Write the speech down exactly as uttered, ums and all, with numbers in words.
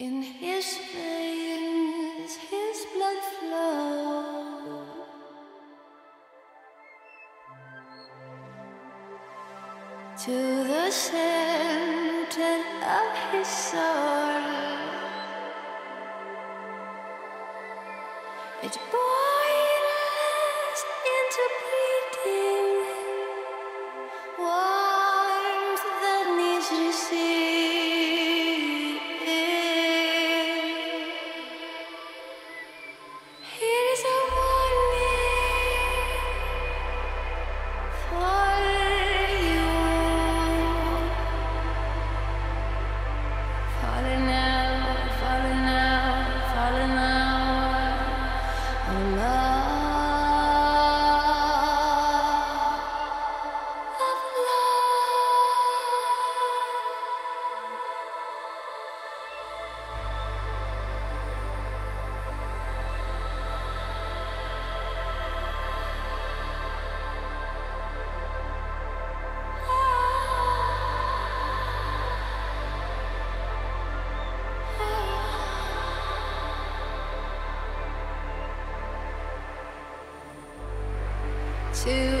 In his veins, his blood flows. To the center of his soul, it boils into bleeding warmth that needs received. To